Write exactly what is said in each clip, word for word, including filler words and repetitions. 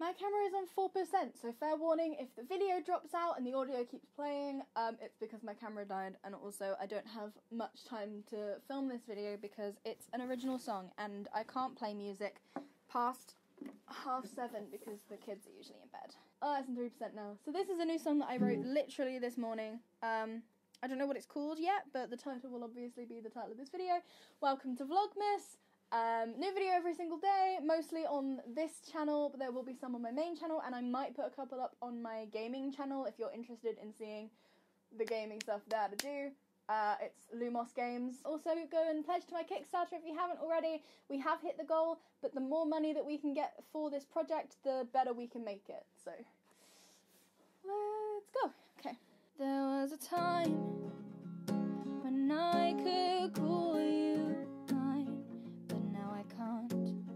My camera is on four percent, so fair warning, if the video drops out and the audio keeps playing, um, it's because my camera died, and also I don't have much time to film this video because it's an original song, and I can't play music past half seven because the kids are usually in bed. Oh, that's in three percent now. So this is a new song that I wrote literally this morning. Um, I don't know what it's called yet, but the title will obviously be the title of this video. Welcome to Vlogmas. Um, new video every single day, mostly on this channel, but there will be some on my main channel, and I might put a couple up on my gaming channel if you're interested in seeing the gaming stuff there to do. Uh, it's Lumos Games. Also, go and pledge to my Kickstarter if you haven't already. We have hit the goal, but the more money that we can get for this project, the better we can make it. So, let's go. Okay. There was a time when I could call you mine, but now I can't. And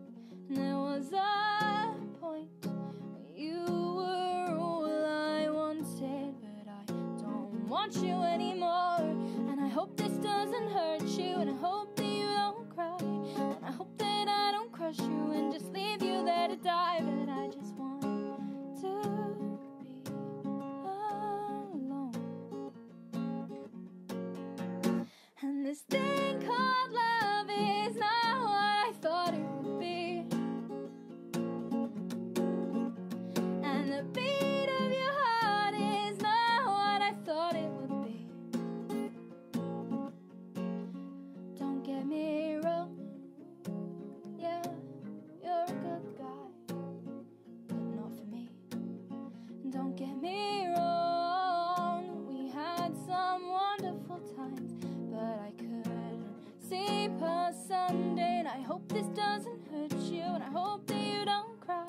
there was a point where you were all I wanted, but I don't want you anymore. I hope this doesn't hurt you, and I hope that you don't cry, and I hope that I don't crush you and just leave you there to die. But I just want to be alone. And this thing called love is not what I thought it would be. And the beat of your heart is not what I thought it would be. Get me wrong, yeah, you're a good guy, but not for me. Don't get me wrong, we had some wonderful times, but I couldn't see past Sunday. And I hope this doesn't hurt you, and I hope that you don't cry.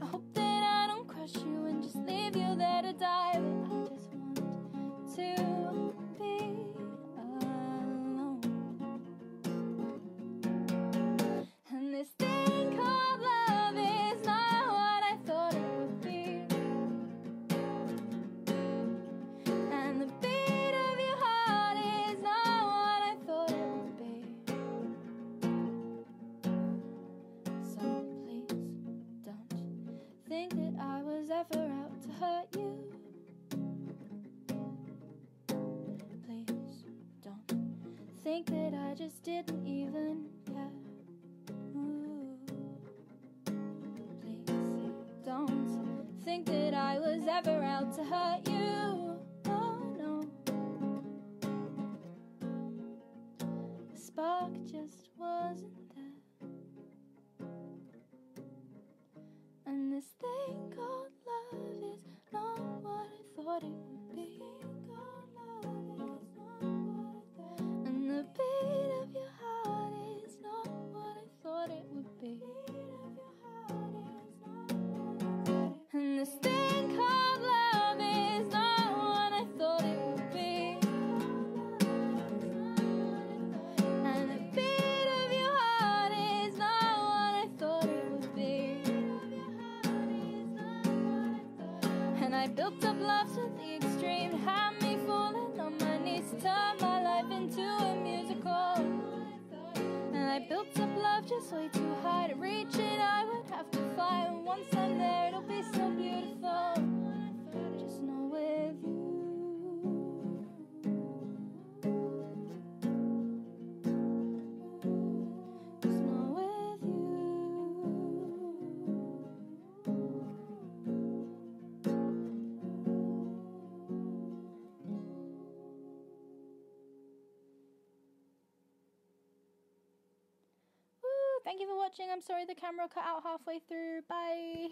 I hope that I don't crush you and just leave you there to die. But I just want to be. This thing called love is not what I thought it would be. And the beat of your heart is not what I thought it would be. So please don't think that I was ever out to hurt you. Please don't think that I just didn't even care. Don't think that I was ever out to hurt you. Oh no, the spark just wasn't there. And this thing called love is not what I thought it would be. And the beat of your heart is not what I thought it would be. And this thing called love is not what I thought it would be. And the beat of your heart is not what I thought it would be. And I built up love to the extreme, had me falling on my knees to turn my life into a musical. And I built up love just way too high to reach it, I would have to fight. And once I'm there, it'll be so beautiful, just know with you, just know with you. Woo, thank you for watching. I'm sorry the camera cut out halfway through. Bye.